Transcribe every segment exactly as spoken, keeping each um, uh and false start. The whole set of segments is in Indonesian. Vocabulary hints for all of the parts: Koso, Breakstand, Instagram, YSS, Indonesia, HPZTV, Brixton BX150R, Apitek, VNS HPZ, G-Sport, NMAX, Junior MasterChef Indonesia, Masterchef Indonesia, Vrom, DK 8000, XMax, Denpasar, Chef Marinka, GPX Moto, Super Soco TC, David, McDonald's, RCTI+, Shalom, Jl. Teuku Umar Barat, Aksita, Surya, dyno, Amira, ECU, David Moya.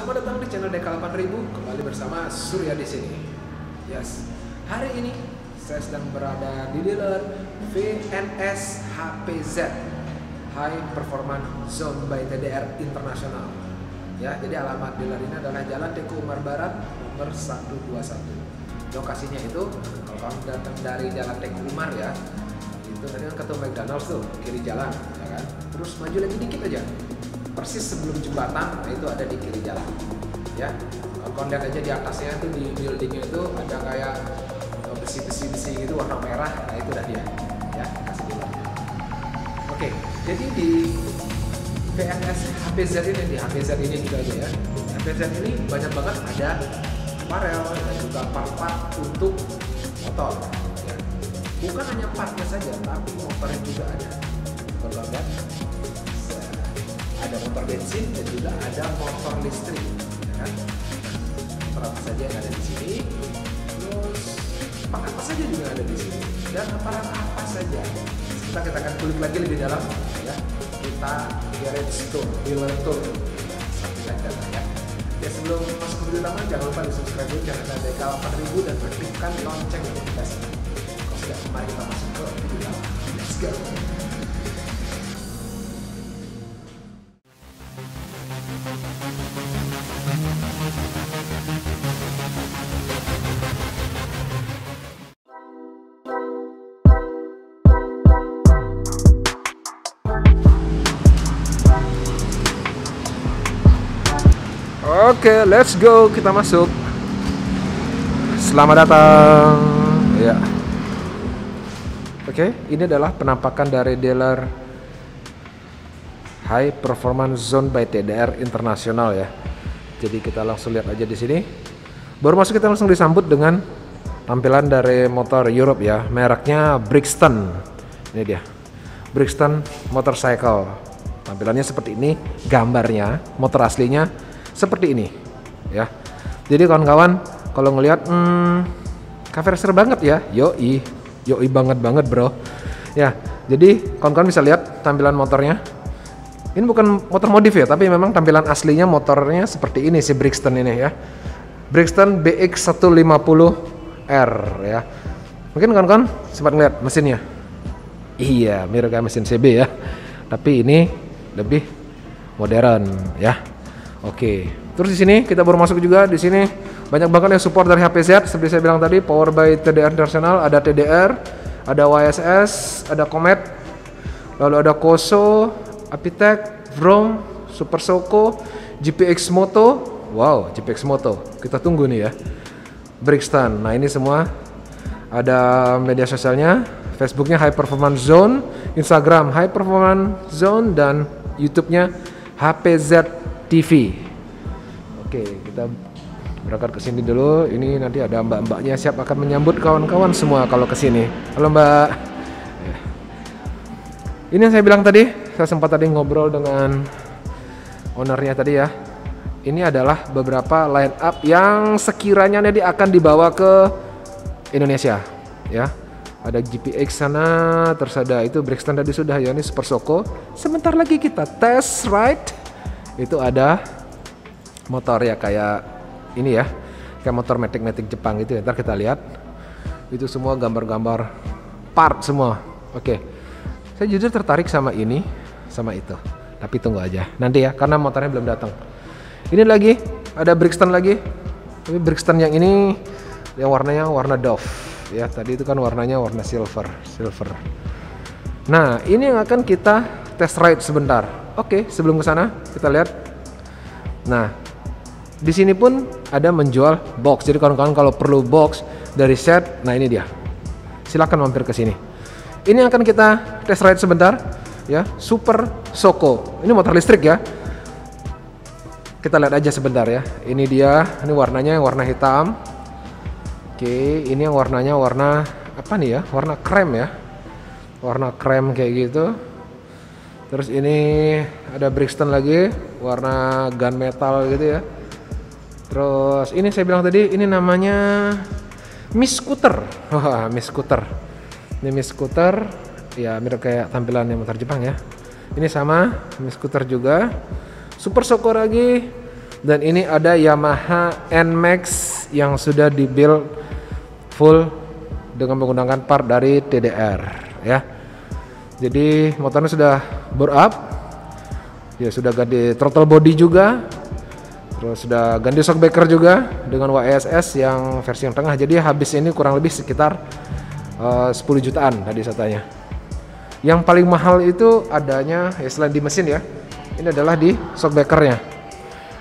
Selamat datang di channel D K delapan ribu, kembali bersama Surya di sini. Yes, hari ini saya sedang berada di dealer V N S H P Z, High Performance Zone by T D R International. Ya, jadi alamat dealer ini adalah Jl. Teuku Umar Barat nomor seratus dua puluh satu. Lokasinya itu kalau kamu datang dari Jl. Teuku Umar ya, itu tadi kan ketemu McDonald's tuh kiri jalan, ya kan? Terus maju lagi dikit aja, persis sebelum jembatan, nah itu ada di kiri jalan ya. Kalau lihat aja di atasnya itu, di buildingnya itu ada kayak besi-besi-besi gitu warna merah, nah itu dah dia ya, kasih dulu. Oke, jadi di V N S H P Z ini, di H P Z ini juga aja ya, H P Z ini banyak banget ada parel dan juga part-part untuk motor ya. Bukan hanya partnya saja, tapi motornya juga ada. Berlangganan ada motor bensin dan juga ada motor listrik, ya kan? Motor apa saja yang ada di sini, terus apa apa saja juga ada di sini, dan aparat apa saja. Setelah kita akan kulik lagi lebih dalam, ya. Kita garage tour, dealer tour, sampai lancar ya. Ya sebelum masuk ke video utama, jangan lupa di subscribe dulu channel D K delapan ribu dan aktifkan lonceng notifikasi. Kalau sudah, mari kita masuk ke video utama. Let's go. Oke, okay, let's go, kita masuk. Selamat datang. Ya. Yeah. Oke, okay, ini adalah penampakan dari dealer High Performance Zone by T D R International ya. Jadi kita langsung lihat aja di sini. Baru masuk kita langsung disambut dengan tampilan dari motor Europe ya. Mereknya Brixton. Ini dia. Brixton Motorcycle. Tampilannya seperti ini, gambarnya. Motor aslinya seperti ini ya. Jadi kawan-kawan kalau ngelihat hmm, cafe racer banget ya, yoi yoi banget banget bro ya. Jadi kawan-kawan bisa lihat tampilan motornya, ini bukan motor modif ya, tapi memang tampilan aslinya motornya seperti ini si Brixton ini ya, Brixton B X seratus lima puluh R ya. Mungkin kawan-kawan sempat ngeliat mesinnya, iya mirip kayak mesin C B ya, tapi ini lebih modern ya. Oke, terus di sini kita baru masuk juga. Di sini banyak banget yang support dari H P Z seperti saya bilang tadi, power by T D R International, ada T D R, ada Y S S, ada Komet, lalu ada Koso, Apitek, Vrom, Super Soco, G P X Moto. Wow, G P X Moto. Kita tunggu nih ya. Breakstand. Nah, ini semua ada media sosialnya. Facebooknya High Performance Zone, Instagram High Performance Zone, dan YouTube-nya H P Z T V. Oke, kita berangkat ke sini dulu. Ini nanti ada mbak-mbaknya siap akan menyambut kawan-kawan semua kalau ke sini. Halo Mbak. Ya. Ini yang saya bilang tadi, saya sempat tadi ngobrol dengan ownernya tadi ya. Ini adalah beberapa line up yang sekiranya nanti akan dibawa ke Indonesia ya. Ada G P X sana, terus ada itu Brixton tadi sudah ya, ini Super Soco. Sebentar lagi kita tes ride. Itu ada motor ya kayak ini ya, kayak motor matic-matic Jepang gitu ya, ntar kita lihat. Itu semua gambar-gambar part semua. Oke, saya jujur tertarik sama ini sama itu, tapi tunggu aja nanti ya karena motornya belum datang. Ini lagi ada Brixton lagi, tapi Brixton yang ini yang warnanya warna Dove ya, tadi itu kan warnanya warna silver silver. Nah ini yang akan kita test ride sebentar. Oke, sebelum ke sana kita lihat. Nah, di sini pun ada menjual box. Jadi kawan-kawan kalau perlu box dari set, nah ini dia. Silakan mampir ke sini. Ini akan kita test ride sebentar ya, Super Soco. Ini motor listrik ya. Kita lihat aja sebentar ya. Ini dia, ini warnanya yang warna hitam. Oke, ini yang warnanya warna apa nih ya? Warna krem ya. Warna krem kayak gitu. Terus ini ada Brixton lagi, warna gunmetal gitu ya. Terus ini saya bilang tadi, ini namanya Miss Scooter. Wah, Miss Scooter. Ini Miss Scooter, ya mirip kayak tampilannya motor Jepang ya. Ini sama, Miss Scooter juga. Super Soco lagi, Dan ini ada Yamaha N-Max yang sudah dibuild full dengan menggunakan part dari T D R ya. Jadi motornya sudah bore up, ya sudah ganti throttle body juga, terus sudah ganti shockbreaker juga dengan Y S S yang versi yang tengah. Jadi habis ini kurang lebih sekitar uh, sepuluh jutaan tadi katanya. Yang paling mahal itu adanya ya selain di mesin ya, ini adalah di shockbreakernya.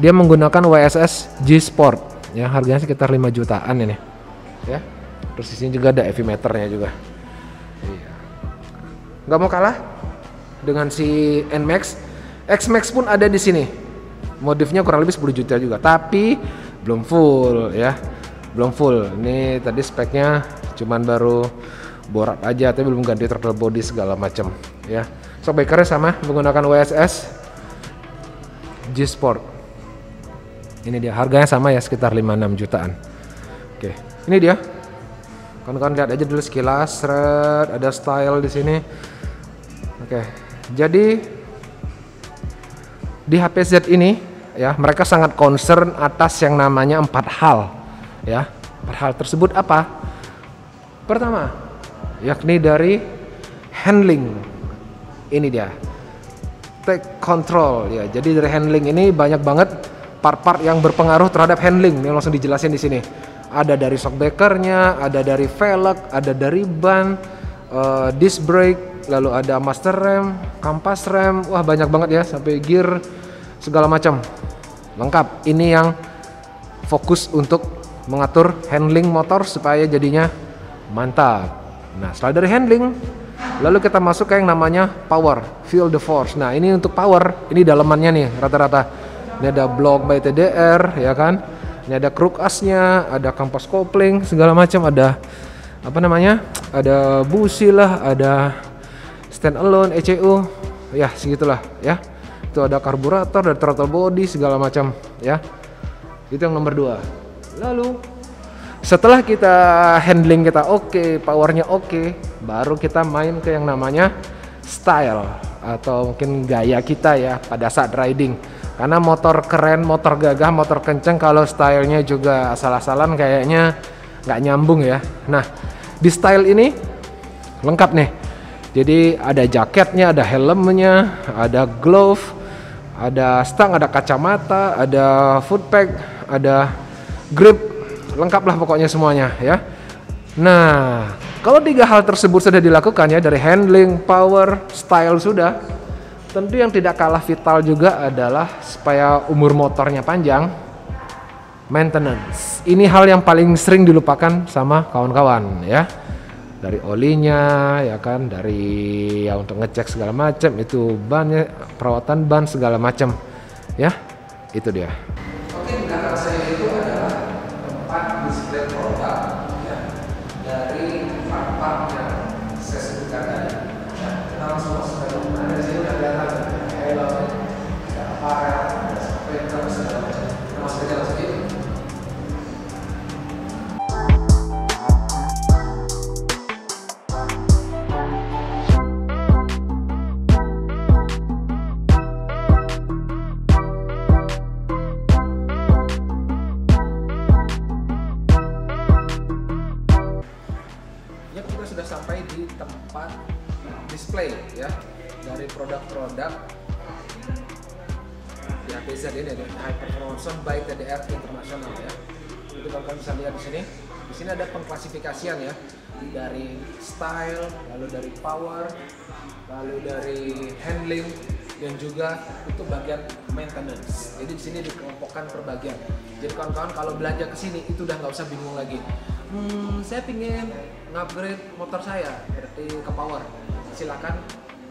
Dia menggunakan Y S S G-Sport ya, harganya sekitar lima jutaan ini ya. Terus di sini juga ada evimeternya juga. Iya. Nggak mau kalah dengan si N-Max, XMax pun ada di sini. Modifnya kurang lebih sepuluh juta juga, tapi belum full ya. Belum full. Ini tadi speknya cuman baru borak aja, tapi belum ganti throttle body segala macam ya. Shockbreakernya sama menggunakan Y S S G-Sport. Ini dia, harganya sama ya, sekitar lima puluh enam jutaan. Oke, ini dia. Kawan-kawan lihat aja dulu sekilas, seret, ada style di sini. Oke, jadi di H P Z ini ya, mereka sangat concern atas yang namanya empat hal ya. Empat hal tersebut apa? Pertama, yakni dari handling. Ini dia, take control ya. Jadi dari handling ini banyak banget part-part yang berpengaruh terhadap handling. Ini langsung dijelasin di sini. Ada dari shockbreakernya, ada dari velg, ada dari ban, uh, disc brake, lalu ada master rem, kampas rem, wah banyak banget ya, sampai gear segala macam. Lengkap. Ini yang fokus untuk mengatur handling motor supaya jadinya mantap. Nah, setelah dari handling, lalu kita masuk ke yang namanya power, feel the force. Nah, ini untuk power, ini dalemannya nih rata-rata. Ini ada block by T D R ya kan, ini ada kruk asnya, ada kampas kopling segala macam, ada apa namanya, ada busi lah, ada stand alone, E C U ya, segitulah ya. Itu ada karburator, ada throttle body segala macam ya. Itu yang nomor dua. Lalu setelah kita handling kita oke, okay, powernya oke, okay, baru kita main ke yang namanya style atau mungkin gaya kita ya pada saat riding. Karena motor keren, motor gagah, motor kenceng kalau stylenya juga asal-asalan kayaknya nggak nyambung ya. Nah, di style ini lengkap nih. Jadi ada jaketnya, ada helmnya, ada glove, ada stang, ada kacamata, ada foot peg, ada grip, lengkap lah pokoknya semuanya ya. Nah, kalau tiga hal tersebut sudah dilakukan ya, dari handling, power, style sudah, tentu yang tidak kalah vital juga adalah supaya umur motornya panjang, maintenance. Ini hal yang paling sering dilupakan sama kawan-kawan ya. Dari olinya ya kan, dari ya untuk ngecek segala macam, itu bannya, perawatan ban segala macam ya. Itu dia. Oke, di kanan saya itu adalah tempat display produk ya, dari part-part yang saya sebutkan tadi. Kita langsung masuk ke dalam. Display ya, dari produk-produk di H P Z ini, dari High Performance Zone by T D R International ya. Itu kalian bisa lihat di sini. Di sini ada pengklasifikasian ya, dari style, lalu dari power, lalu dari handling, dan juga untuk bagian maintenance. Jadi di sini dikelompokkan per bagian. Jadi kawan-kawan kalau belanja ke sini itu udah nggak usah bingung lagi. Hmm, saya pingin ngupgrade motor saya berarti ke power. Silakan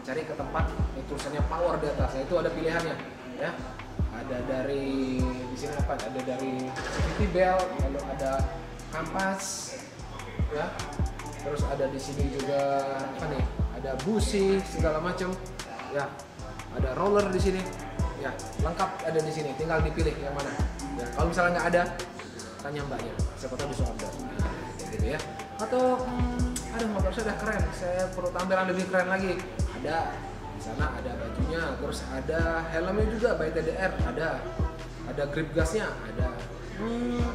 cari ke tempat yang tulisannya power di atasnya, itu ada pilihannya ya. Ada dari di sini apa? Ada dari safety belt, lalu ada kampas ya. Terus ada di sini juga apa nih? Ada busi segala macam ya. Ada roller di sini ya. Lengkap ada di sini. Tinggal dipilih yang mana. Ya, kalau misalnya nggak ada, tanya mbaknya. Siapa tahu bisa order. Ya, gitu ya. Atau hmm, aduh motor saya udah keren, saya perlu tampilan lebih keren lagi, ada di sana, ada bajunya, terus ada helmnya juga by T D R, ada ada grip gasnya, ada. Hmm,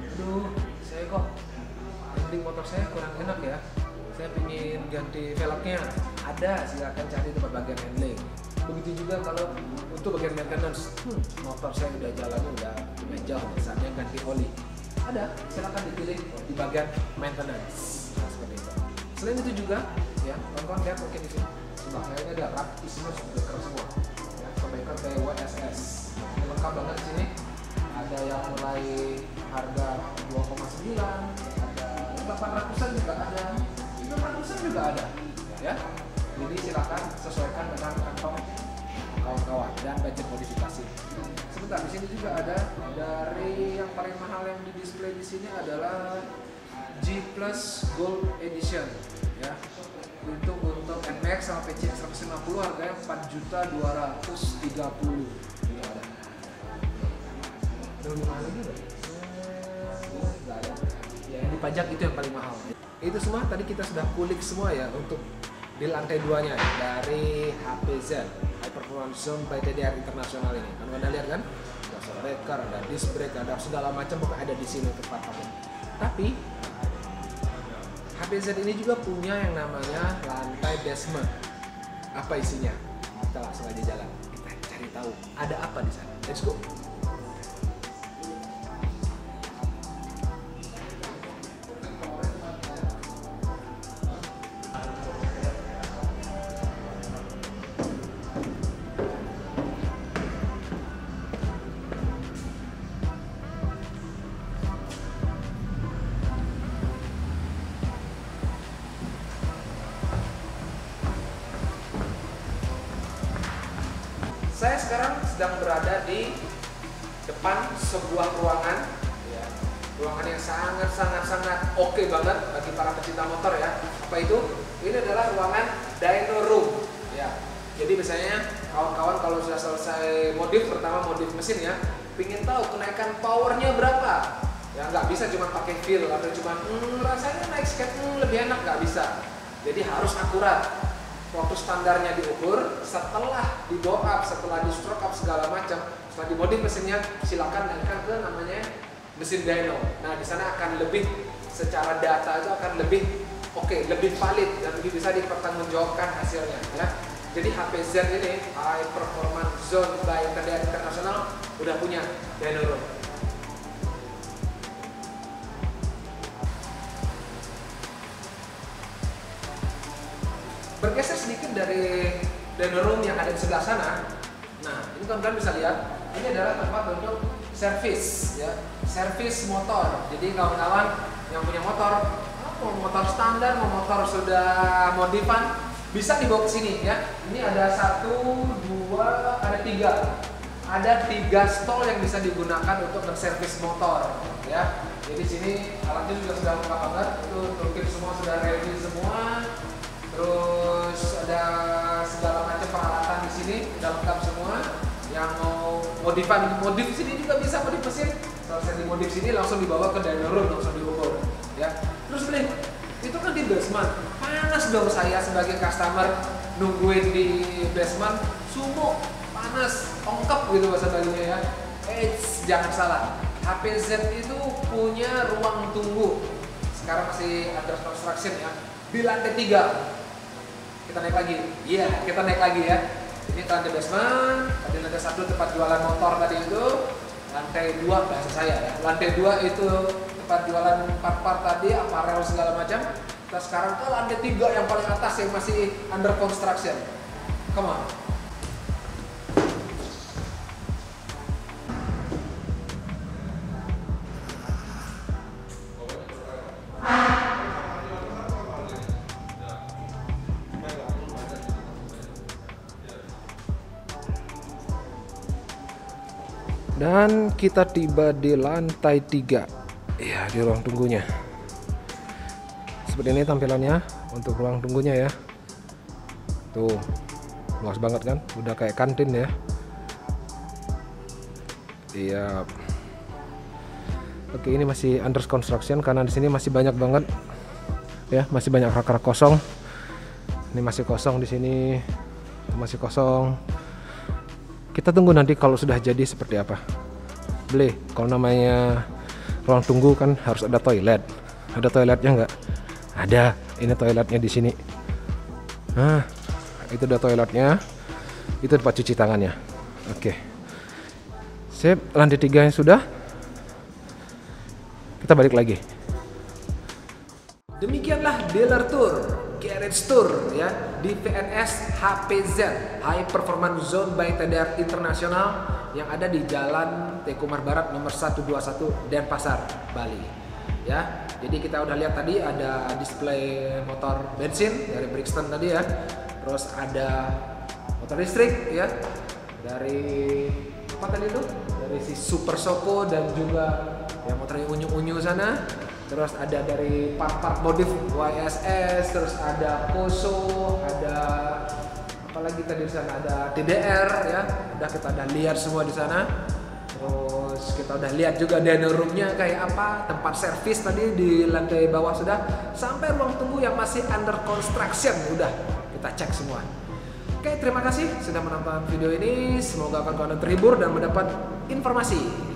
aduh, saya kok handling motor saya kurang enak ya, saya pingin ganti velgnya, ada, silahkan cari tempat bagian handling. Begitu juga kalau untuk bagian maintenance, hmm, motor saya udah jalannya udah lumayan jauh, misalnya ganti oli, ada, silahkan dipilih di bagian maintenance. Nah, seperti itu. Selain itu juga, ya, kawan-kawan lihat mungkin di sini, sebelahnya ada rak isinya sudah keras semua, ya, pembaikar kayak Y S S, lengkap banget di sini. Ada yang mulai harga dua koma sembilan, ada delapan ratusan juga ada, enam ratusan juga ada, ya. Jadi silakan sesuaikan dengan kantong kawan-kawan dan budget modifikasi. Sebentar, di sini juga ada dari yang paling mahal yang di display di sini adalah G Plus Gold Edition, ya. Itu untuk N-Max sama P C X seratus lima puluh harganya empat juta dua ratus tiga puluh ribu. Ini ada. Belum mahal juga. Enggak ada. Ya, ini pajak itu yang paling mahal. Itu semua tadi kita sudah kulik semua ya untuk di lantai duanya dari H P Z, High Performance Zone by T D R International ini. Kan udah lihat kan? Ada shockbreaker, ada disc brake, ada segala macam pokoknya ada di sini tempat pakai. Tapi H P Z ini juga punya yang namanya lantai basement. Apa isinya? Kita langsung aja jalan. Kita cari tahu ada apa di sana. Let's go. Saya sekarang sedang berada di depan sebuah ruangan, ya. Ruangan yang sangat-sangat-sangat oke banget bagi para pecinta motor ya. Apa itu? Ini adalah ruangan dyno room, ya. Jadi misalnya kawan-kawan kalau sudah selesai modif, pertama modif mesin ya, pingin tahu kenaikan powernya berapa, ya nggak bisa cuma pakai feel atau cuma hmm, rasanya naik skate hmm, lebih enak, nggak bisa. Jadi harus akurat. Waktu standarnya diukur, setelah di blow up, setelah di stroke up segala macam, setelah dimodif mesinnya, silakan naikkan ke namanya mesin dyno. Nah, di sana akan lebih secara data itu akan lebih oke, okay, lebih valid dan lebih bisa dipertanggungjawabkan hasilnya. Ya. Jadi H P Z ini High Performance Zone by T D R International udah punya dyno room. Bergeser sedikit dari dyno room yang ada di sebelah sana. Nah, ini teman-teman bisa lihat, ini adalah tempat untuk servis, ya, servis motor. Jadi kawan-kawan yang punya motor, mau motor standar, mau motor sudah modifan, bisa dibawa ke sini, ya. Ini ada satu, dua, ada tiga, ada tiga stall yang bisa digunakan untuk menservis motor, ya. Jadi sini alatnya juga sudah lengkap banget, itu toolkit semua sudah ready semua. Terus ada segala macam peralatan di sini, udah lengkap semua. Yang mau modifan, modif sini juga bisa modif mesin. Selesai dimodif sini langsung dibawa ke dyno room, langsung diukur, ya. Terus beli, itu kan di basement. Panas dong saya sebagai customer nungguin di basement, sumuk, panas, ongkep gitu bahasa Balinya ya. Eits, jangan salah. H P Z itu punya ruang tunggu. Sekarang masih under construction ya. Di lantai tiga. Kita naik lagi, iya yeah, kita naik lagi ya. Ini lantai basement, tadi lantai satu tempat jualan motor tadi itu, lantai dua bahasa saya ya, lantai dua itu tempat jualan part-part tadi, aparel segala macam. Kita sekarang ke lantai tiga yang paling atas yang masih under construction. Come on. Dan kita tiba di lantai tiga. Ya, di ruang tunggunya. Seperti ini tampilannya untuk ruang tunggunya ya. Tuh, luas banget kan? Udah kayak kantin ya. Iya. Oke, ini masih under construction karena di sini masih banyak banget ya, masih banyak rak-rak kosong. Ini masih kosong di sini. Masih kosong. Kita tunggu nanti kalau sudah jadi seperti apa. Beli, kalau namanya ruang tunggu kan harus ada toilet. Ada toiletnya nggak? Ada. Ini toiletnya di sini. Nah, itu udah toiletnya. Itu tempat cuci tangannya. Oke. Sip, lantai tiga yang sudah. Kita balik lagi. Demikianlah dealer tour, garage tour ya di V N S H P Z High Performance Zone by T D R International yang ada di Jalan Teuku Umar Barat nomor seratus dua puluh satu Denpasar, Bali. Ya, jadi kita udah lihat tadi ada display motor bensin dari Brixton tadi ya. Terus ada motor listrik ya dari apa tadi itu? Dari si Super Soco dan juga yang motor unyu-unyu sana. Terus ada dari part-part modif Y S S, terus ada Koso, ada apalagi tadi di sana ada T D R ya. Udah kita udah lihat semua di sana. Terus kita udah lihat juga dyno roomnya kayak apa, tempat servis tadi di lantai bawah sudah, sampai ruang tunggu yang masih under construction udah kita cek semua. Oke, terima kasih sudah menonton video ini. Semoga kawan-kawan terhibur dan mendapat informasi.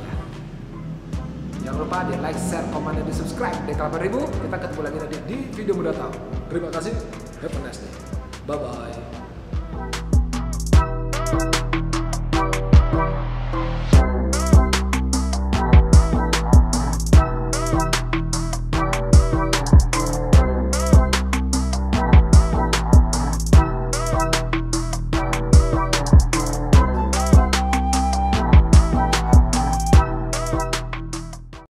Jangan lupa di like, share, komen, dan di subscribe. Di delapan ribu, kita ketemu lagi nanti di video mendatang. Terima kasih, have a nice day. Bye-bye.